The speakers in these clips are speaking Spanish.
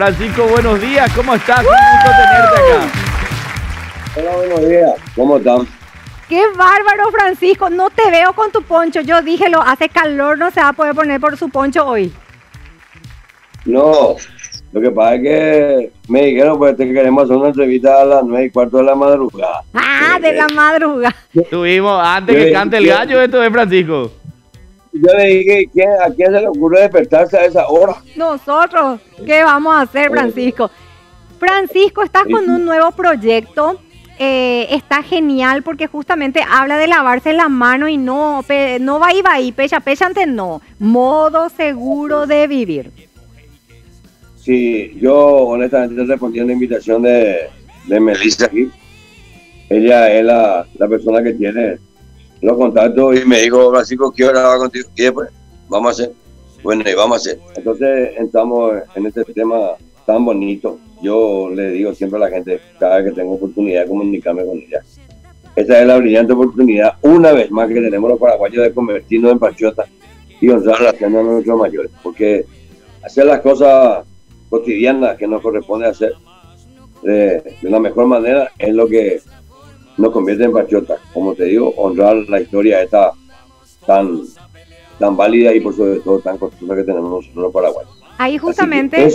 Francisco, buenos días, ¿cómo estás? ¡Woo! Un gusto tenerte acá. Hola, buenos días, ¿cómo están? ¡Qué bárbaro, Francisco! No te veo con tu poncho. Yo dije, lo hace calor, no se va a poder poner por su poncho hoy. No, lo que pasa es que me dijeron, pues te queremos hacer una entrevista a las 9:15 de la madrugada. ¡Ah, de la madrugada! Tuvimos antes que cante el gallo, esto es Francisco. Yo le dije, ¿a quién se le ocurre despertarse a esa hora? Nosotros, ¿qué vamos a hacer, Francisco? Francisco, estás con un nuevo proyecto, está genial porque justamente habla de lavarse la mano y no, no va ahí, pecha antes no, modo seguro de vivir. Sí, yo honestamente respondí a una invitación de Melisa aquí. Ella es la persona que tiene los contactos y me dijo, Francisco, quiero grabar contigo. Y después, vamos a hacer. Bueno, y vamos a hacer. Entonces entramos en este tema tan bonito. Yo le digo siempre a la gente, cada vez que tengo oportunidad de comunicarme con ella, esta es la brillante oportunidad, una vez más, que tenemos los paraguayos de convertirnos en patriotas y honrar la hacienda de nuestros mayores. Porque hacer las cosas cotidianas que nos corresponde hacer de la mejor manera es lo que nos convierte en patriotas. Como te digo, honrar la historia esta tan válida y por sobre todo tan costosa que tenemos nosotros los paraguayos. Ahí justamente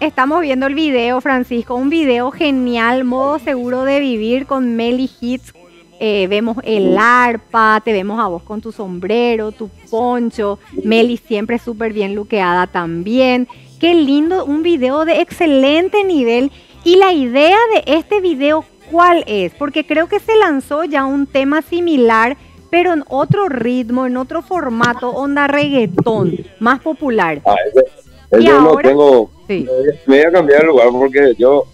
estamos viendo el video, Francisco, un video genial, modo seguro de vivir con Meli Hitz. Vemos el arpa, te vemos a vos con tu sombrero, tu poncho, Meli siempre súper bien luqueada también. Qué lindo, un video de excelente nivel. Y la idea de este video, ¿cuál es? Porque creo que se lanzó ya un tema similar, pero en otro ritmo, en otro formato, onda reggaetón, más popular. Ah, ese yo ahora no tengo. Sí. Me voy a cambiar de lugar porque yo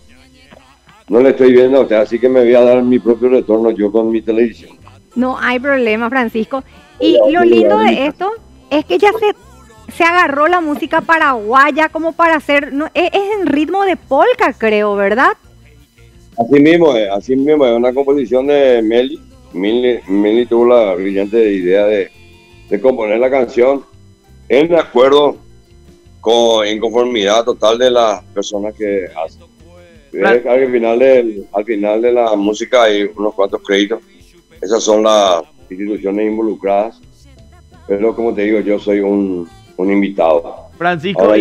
no le estoy viendo a usted, así que me voy a dar mi propio retorno yo con mi televisión. No hay problema, Francisco. Y lo lindo de esto es que ya se agarró la música paraguaya como para hacer. No, es en ritmo de polka, creo, ¿verdad? Así mismo es una composición de Meli. Meli tuvo la brillante idea de componer la canción en acuerdo en conformidad total de las personas que hacen. Al final de la música hay unos cuantos créditos. Esas son las instituciones involucradas. Pero como te digo, yo soy un invitado. Francisco,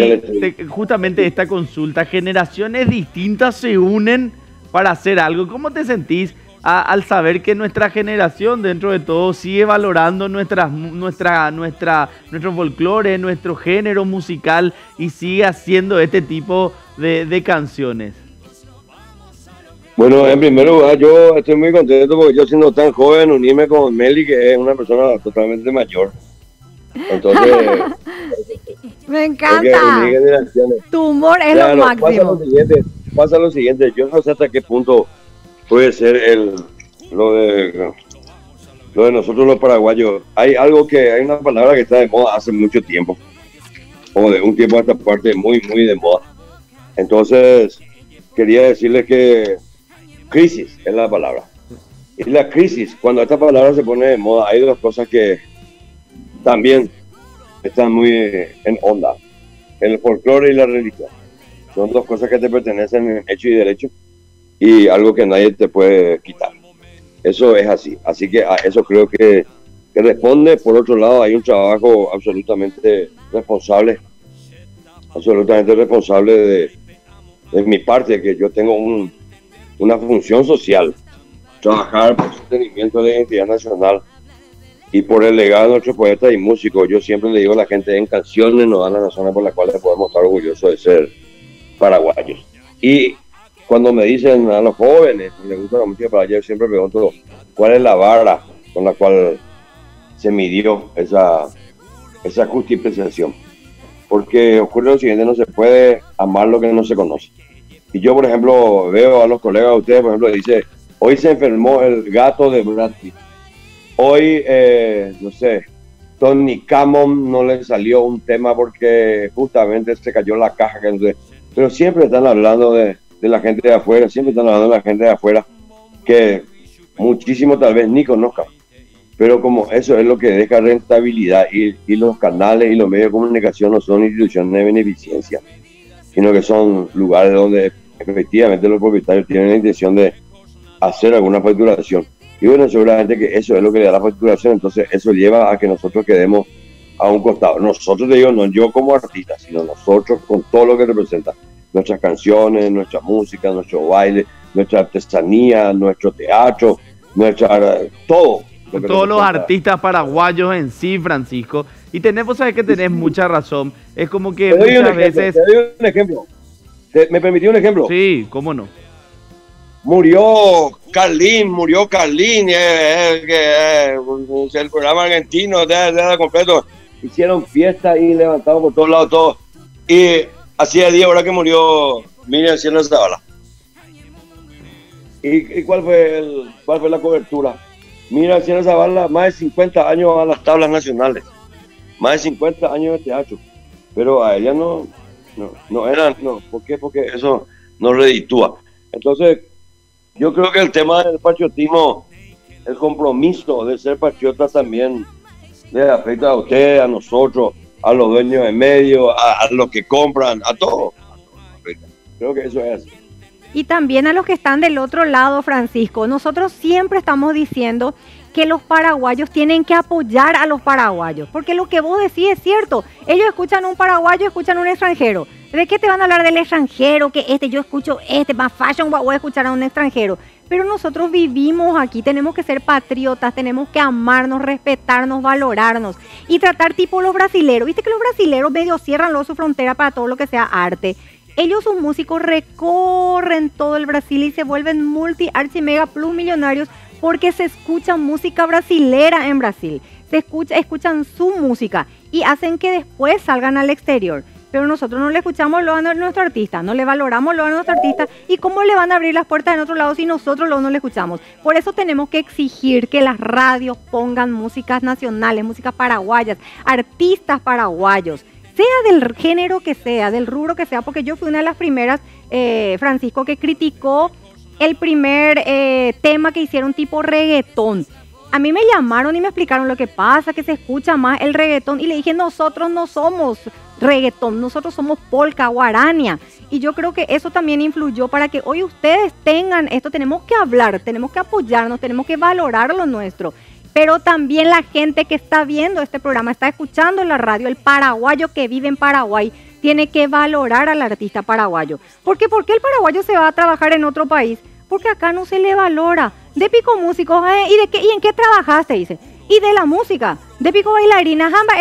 justamente esta consulta, generaciones distintas se unen para hacer algo. ¿Cómo te sentís al saber que nuestra generación, dentro de todo, sigue valorando nuestro folclore, nuestro género musical y sigue haciendo este tipo de canciones? Bueno, en primer lugar, yo estoy muy contento porque yo, siendo tan joven, unirme con Meli, que es una persona totalmente mayor. Entonces, me encanta. Tu humor es lo máximo. Pasa lo siguiente, yo no sé hasta qué punto puede ser lo de nosotros los paraguayos. Hay una palabra que está de moda hace mucho tiempo, o de un tiempo a esta parte, muy, muy de moda. Entonces, quería decirles que crisis es la palabra. Y la crisis, cuando esta palabra se pone de moda, hay dos cosas que también están muy en onda: el folclore y la religión. Son dos cosas que te pertenecen en hecho y derecho, y algo que nadie te puede quitar. Eso es así. Así que a eso creo que responde. Por otro lado, hay un trabajo absolutamente responsable de mi parte, que yo tengo una función social: trabajar por el sostenimiento de la identidad nacional y por el legado de nuestros poetas y músicos. Yo siempre le digo a la gente, en canciones nos dan la razón por la cual podemos estar orgullosos de ser paraguayos. Y cuando me dicen a los jóvenes que les gusta la música paraguaya, yo siempre pregunto cuál es la vara con la cual se midió esa justificación, porque ocurre lo siguiente: no se puede amar lo que no se conoce. Y yo, por ejemplo, veo a los colegas de ustedes, por ejemplo, dice, hoy se enfermó el gato de Bradley, hoy no sé, Tony Camon no le salió un tema porque justamente se cayó la caja, que entonces. Pero siempre están hablando de la gente de afuera, que muchísimo tal vez ni conozcan. Pero como eso es lo que deja rentabilidad, y los canales y los medios de comunicación no son instituciones de beneficencia. sino que son lugares donde efectivamente los propietarios tienen la intención de hacer alguna facturación. Y bueno, seguramente que eso es lo que le da la facturación, entonces eso lleva a que nosotros quedemos a un costado. Nosotros, te digo, no yo como artista, sino nosotros con todo lo que representa. Nuestras canciones, nuestra música, nuestro baile, nuestra artesanía, nuestro teatro, todo. Lo que todos los artistas paraguayos en sí, Francisco. Y tenemos, sabes que tenés mucha razón. Es como que muchas veces... Te doy un ejemplo. ¿Me permití un ejemplo? Sí, cómo no. Murió Carlín, el programa argentino, de completo. Hicieron fiesta y levantaron por todos lados todo. Y hacía 10 horas que murió Miriam Sienra Zavala. ¿Y cuál fue la cobertura? Miriam Sienra Zavala, más de 50 años a las tablas nacionales. Más de 50 años de teatro. Pero a ella no eran, no. ¿Por qué? Porque eso no reditúa. Entonces, yo creo que el tema del patriotismo, el compromiso de ser patriotas también, les afecta a ustedes, a nosotros, a los dueños de medios, a los que compran, a todos. Creo que eso es. Y también a los que están del otro lado, Francisco. Nosotros siempre estamos diciendo que los paraguayos tienen que apoyar a los paraguayos, porque lo que vos decís es cierto. Ellos escuchan un paraguayo, escuchan un extranjero. ¿De qué te van a hablar del extranjero? Que yo escucho más fashion, voy a escuchar a un extranjero. Pero nosotros vivimos aquí, tenemos que ser patriotas, tenemos que amarnos, respetarnos, valorarnos y tratar tipo los brasileros. Viste que los brasileros medio cierran luego su frontera para todo lo que sea arte. Ellos, sus músicos, recorren todo el Brasil y se vuelven multi-archimega plus millonarios porque se escucha música brasilera en Brasil. Escuchan su música y hacen que después salgan al exterior. Pero nosotros no le escuchamos lo a nuestro artista, no le valoramos lo a nuestro artista. ¿Y cómo le van a abrir las puertas en otro lado si nosotros lo no le escuchamos? Por eso tenemos que exigir que las radios pongan músicas nacionales, músicas paraguayas, artistas paraguayos. Sea del género que sea, del rubro que sea, porque yo fui una de las primeras, Francisco, que criticó el primer tema que hicieron tipo reggaetón. A mí me llamaron y me explicaron lo que pasa, que se escucha más el reggaetón, y le dije, nosotros no somos reggaetón, nosotros somos polka, guarania. Y yo creo que eso también influyó para que hoy ustedes tengan esto. Tenemos que hablar, tenemos que apoyarnos, tenemos que valorar lo nuestro. Pero también la gente que está viendo este programa, está escuchando la radio, el paraguayo que vive en Paraguay, tiene que valorar al artista paraguayo. ¿Por qué el paraguayo se va a trabajar en otro país? Porque acá no se le valora. De pico músicos, ¿y en qué trabajaste? Dice. Y de la música. De pico bailarina, jamba,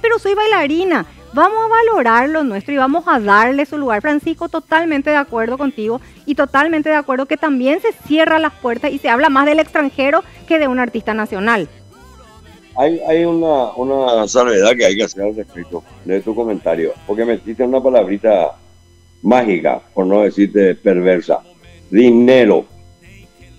pero soy bailarina. Vamos a valorar lo nuestro y vamos a darle su lugar. Francisco, totalmente de acuerdo contigo y totalmente de acuerdo que también se cierran las puertas y se habla más del extranjero que de un artista nacional. Hay una salvedad que hay que hacer al respecto de tu comentario, porque metiste una palabrita mágica, por no decirte perversa: dinero.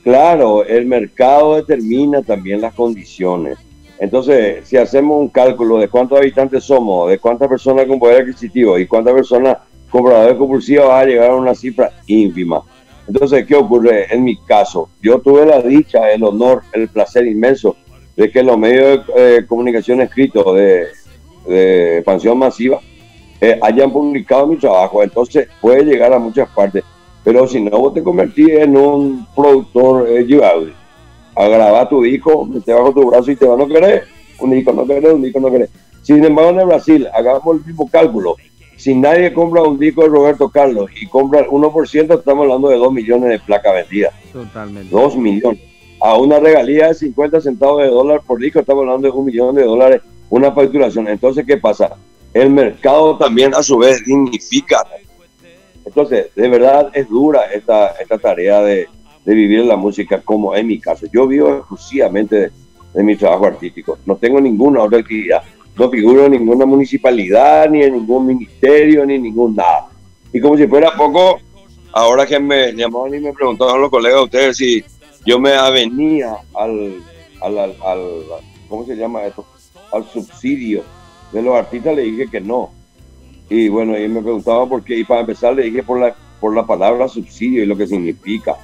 Claro, el mercado determina también las condiciones. Entonces, si hacemos un cálculo de cuántos habitantes somos, de cuántas personas con poder adquisitivo y cuántas personas compradores compulsivos, va a llegar a una cifra ínfima. Entonces, ¿qué ocurre? En mi caso, yo tuve la dicha, el honor, el placer inmenso de que los medios de comunicación escritos de expansión masiva hayan publicado mi trabajo. Entonces, puede llegar a muchas partes. Pero si no, vos te convertís en un productor llevable. A grabar tu disco, te bajo tu brazo y te va, no querés, un disco no querés. Sin embargo, en Brasil, hagamos el mismo cálculo. Si nadie compra un disco de Roberto Carlos y compra el 1%, estamos hablando de 2 millones de placas vendidas. Totalmente. 2 millones. A una regalía de 50 centavos de dólar por disco, estamos hablando de $1 millón, una facturación. Entonces, ¿qué pasa? El mercado también, a su vez, dignifica. Entonces, de verdad, es dura esta tarea de vivir la música, como en mi caso. Yo vivo exclusivamente de mi trabajo artístico. No tengo ninguna otra actividad. No figuro en ninguna municipalidad, ni en ningún ministerio, ni en ningún nada. Y como si fuera poco, ahora que me llamaron y me preguntaron los colegas, ustedes, si yo me avenía al ¿cómo se llama esto? Al subsidio de los artistas, le dije que no. Y bueno, y me preguntaba por qué. Y para empezar le dije por la palabra subsidio y lo que significa.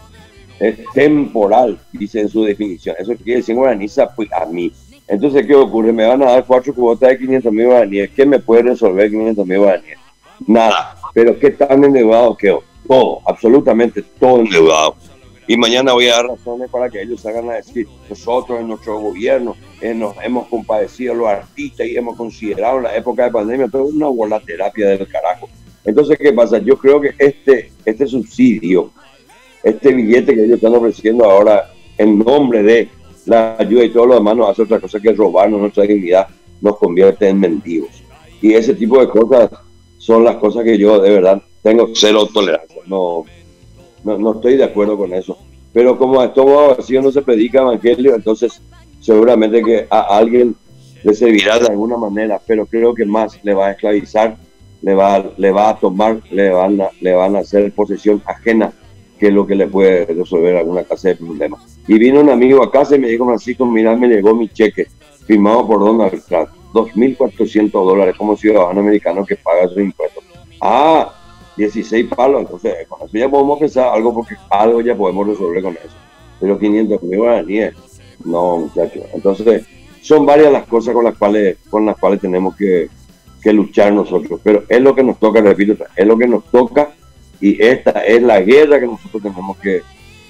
Es temporal, dice en su definición. Eso quiere decir guaraniza, pues a mí. Entonces, ¿qué ocurre? Me van a dar 4 cubotas de 500.000 guaraníes. ¿Qué me puede resolver 500.000 guaraníes? nada. Pero qué tan endeudado quedó. Todo, absolutamente todo endeudado. Y mañana voy a dar razones para que ellos salgan a decir, nosotros en nuestro gobierno nos hemos compadecido a los artistas y hemos considerado en la época de pandemia toda una bola terapia del carajo. Entonces, ¿qué pasa? Yo creo que este subsidio, este billete que ellos están ofreciendo ahora en nombre de la ayuda y todo lo demás, nos hace otra cosa que robarnos nuestra dignidad, nos convierte en mendigos. Y ese tipo de cosas son las cosas que yo de verdad tengo cero tolerancia. No estoy de acuerdo con eso. Pero como a estómago vacío no se predica evangelio, entonces seguramente que a alguien le servirá de alguna manera, pero creo que más le va a esclavizar, le va a tomar, le van a hacer posesión ajena, que es lo que le puede resolver alguna clase de problema. Y vino un amigo a casa y me dijo, Francisco, mira, me llegó mi cheque firmado por Donald Trump, $2.400 como ciudadano americano que paga sus impuestos. Ah, 16 palos, entonces con eso ya podemos pensar algo, porque algo ya podemos resolver con eso. Pero 500.000 guaraníes, no, muchachos. Entonces son varias las cosas con las cuales tenemos que luchar nosotros, pero es lo que nos toca, repito, es lo que nos toca, y esta es la guerra que nosotros tenemos que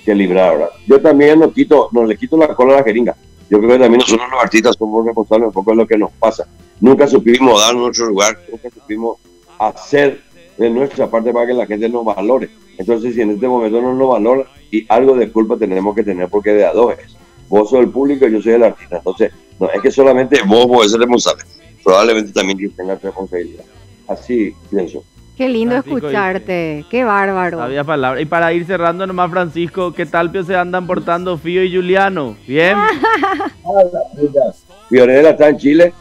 librar ahora. Yo también no le quito la cola a la jeringa. Yo creo que también nosotros los artistas somos responsables un poco de lo que nos pasa. Nunca supimos dar nuestro lugar, nunca supimos hacer de nuestra parte para que la gente nos valore. Entonces, si en este momento no nos valora, y algo de culpa tenemos que tener, porque de a dos es. Vos sos el público y yo soy el artista. Entonces, no es que solamente vos podés ser responsable. Probablemente también yo tenga responsabilidad. Así pienso. Qué lindo escucharte, qué bárbaro. Sabía palabra. Y para ir cerrando nomás, Francisco, ¿qué tal se andan portando Fío y Juliano? ¿Bien? Fiorella está en Chile.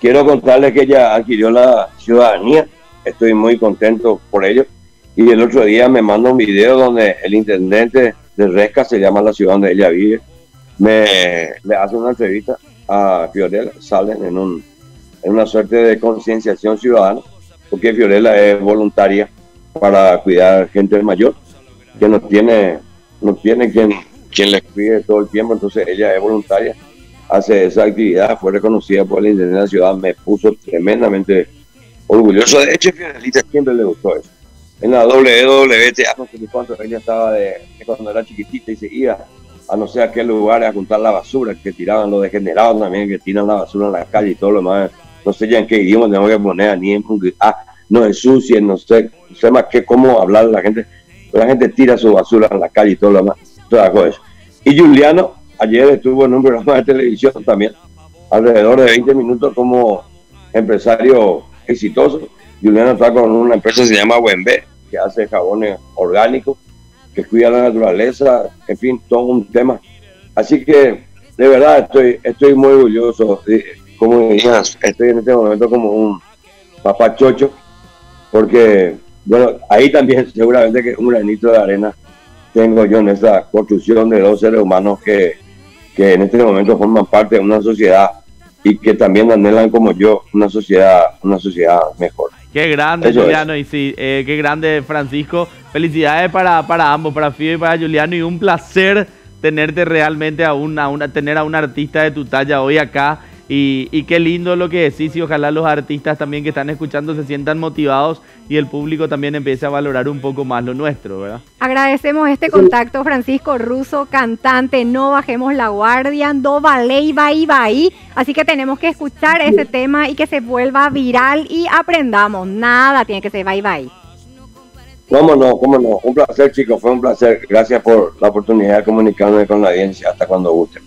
Quiero contarles que ella adquirió la ciudadanía. Estoy muy contento por ello. Y el otro día me mandó un video donde el intendente de Resca, se llama la ciudad donde ella vive, le hace una entrevista a Fiorella. Salen en una suerte de concienciación ciudadana, porque Fiorella es voluntaria para cuidar gente mayor que no tiene quien les cuide todo el tiempo. Entonces ella es voluntaria, hace esa actividad, fue reconocida por el intendente de la ciudad, me puso tremendamente orgulloso. De hecho, Fiorellita siempre le gustó eso. En la WWTA, no sé cuánto, ella estaba cuando era chiquitita y se iba a no sé a qué lugar a juntar la basura, que tiraban los degenerados también, que tiran la basura en la calle y todo lo demás. No sé ya en qué idioma tenemos que poner, ni en no es sucio, no sé más que cómo hablar la gente. La gente tira su basura en la calle y todo lo demás. Y Juliano ayer estuvo en un programa de televisión también, alrededor de 20 minutos como empresario exitoso. Juliano está con una empresa que se llama Buenbe, que hace jabones orgánicos, que cuida la naturaleza, en fin, todo un tema. Así que de verdad estoy muy orgulloso. Como dirías, estoy en este momento como un papá chocho, porque, bueno, ahí también seguramente que un granito de arena tengo yo en esa construcción de dos seres humanos que en este momento forman parte de una sociedad y que también anhelan como yo una sociedad mejor. Qué grande, eso, Juliano, es. Y sí, qué grande, Francisco. Felicidades para ambos, para Fío y para Juliano, y un placer tenerte realmente tener a un artista de tu talla hoy acá. Y qué lindo lo que decís, y ojalá los artistas también que están escuchando se sientan motivados y el público también empiece a valorar un poco más lo nuestro, ¿verdad? Agradecemos este contacto, Francisco Russo, cantante, No Bajemos la Guardia, No Balei, Bai, Bai. Así que tenemos que escuchar ese tema y que se vuelva viral y aprendamos. Nada tiene que ser Bai, Bai. Cómo no. Un placer, chicos, fue un placer. Gracias por la oportunidad de comunicarme con la audiencia. Hasta cuando guste.